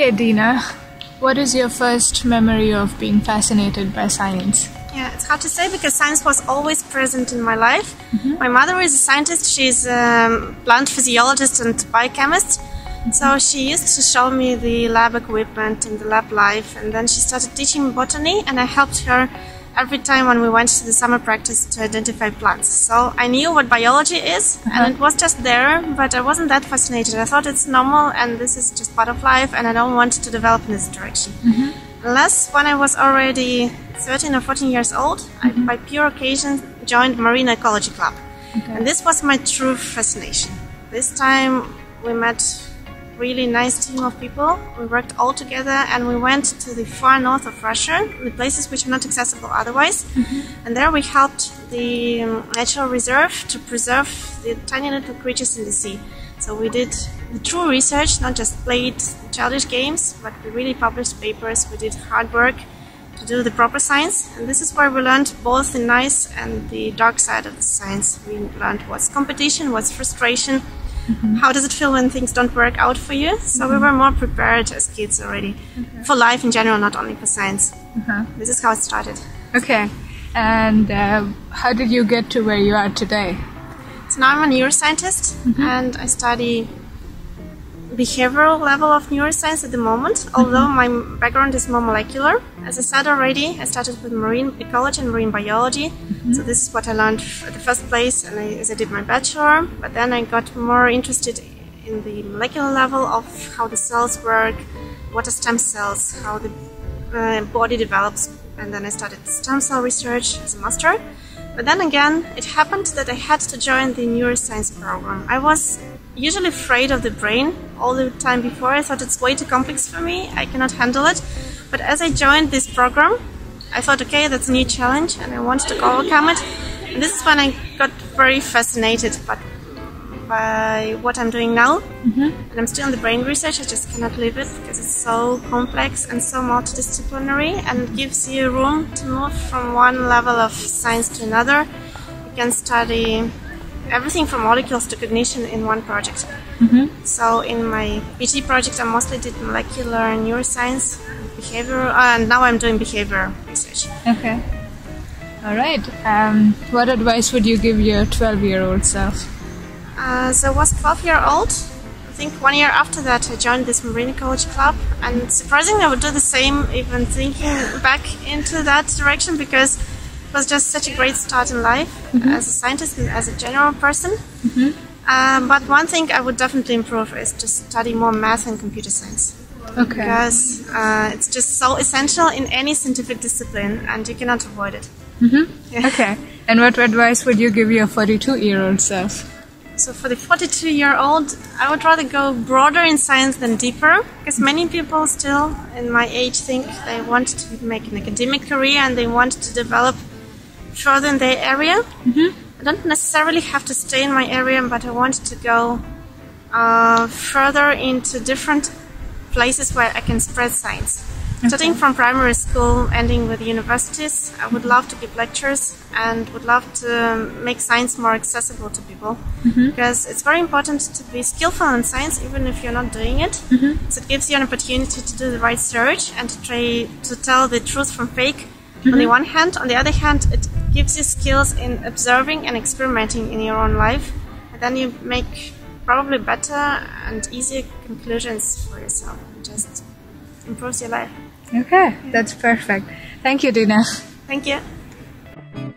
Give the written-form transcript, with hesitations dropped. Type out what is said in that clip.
Okay, Dina, what is your first memory of being fascinated by science? Yeah, it's hard to say because science was always present in my life. Mm-hmm. My mother is a scientist, she's a plant physiologist and biochemist. Mm-hmm. So she used to show me the lab equipment and the lab life, and then she started teaching botany, and I helped her every time when we went to the summer practice to identify plants. So I knew what biology is, uh-huh. and it was just there, but I wasn't that fascinated. I thought it's normal and this is just part of life, and I don't want to develop in this direction. Mm-hmm. Unless when I was already 13 or 14 years old, mm-hmm. I, by pure occasion, joined Marine Ecology Club. Okay. And this was my true fascination. This time we met a really nice team of people, we worked all together, and we went to the far north of Russia, the places which are not accessible otherwise. Mm-hmm. And there we helped the natural reserve to preserve the tiny little creatures in the sea. So we did the true research, not just played childish games, but we really published papers, we did hard work to do the proper science. And this is where we learned both the nice and the dark side of the science. We learned what's competition, what's frustration, mm-hmm. how does it feel when things don't work out for you. So mm-hmm. we were more prepared as kids already, okay. for life in general, not only for science. Uh-huh. This is how it started. Okay, and how did you get to where you are today? So now I'm a neuroscientist, mm-hmm. and I study behavioral level of neuroscience at the moment, mm-hmm. although my background is more molecular. As I said already, I started with marine ecology and marine biology, mm-hmm. so this is what I learned at the first place, and I did my bachelor, but then I got more interested in the molecular level of how the cells work, what are stem cells, how the body develops, and then I started stem cell research as a master. But then again, it happened that I had to join the neuroscience program. I was usually afraid of the brain all the time before. I thought it's way too complex for me, I cannot handle it. But as I joined this program, I thought, okay, that's a new challenge and I wanted to overcome it. And this is when I got very fascinated by what I'm doing now. Mm-hmm. And I'm still in the brain research, I just cannot leave it because it's so complex and so multidisciplinary, and gives you room to move from one level of science to another. You can study everything from molecules to cognition in one project. Mm-hmm. So in my PhD project I mostly did molecular neuroscience, behavioral, and now I'm doing behavioral research. Okay. Alright. What advice would you give your 12-year-old self? So I was 12-year-old, I think 1 year after that I joined this Marine Ecology Club, and surprisingly I would do the same even thinking back into that direction, because it was just such a great start in life, mm-hmm. as a scientist and as a general person. Mm-hmm. But one thing I would definitely improve is to study more math and computer science. Okay. Because it's just so essential in any scientific discipline and you cannot avoid it. Mm-hmm. Yeah. Okay, and what advice would you give your 42-year-old self? So for the 42-year-old, I would rather go broader in science than deeper, because many people still in my age think they want to make an academic career and they want to develop further in their area. Mm-hmm. I don't necessarily have to stay in my area, but I want to go further into different places where I can spread science. Okay. Starting from primary school, ending with universities, I would love to give lectures and would love to make science more accessible to people. Mm-hmm. Because it's very important to be skillful in science even if you're not doing it. Mm-hmm. So it gives you an opportunity to do the right research and to try to tell the truth from fake, mm-hmm. on the one hand. On the other hand, it gives you skills in observing and experimenting in your own life, and then you make probably better and easier conclusions for yourself. It just improves your life. Okay, that's perfect. Thank you, Dina. Thank you.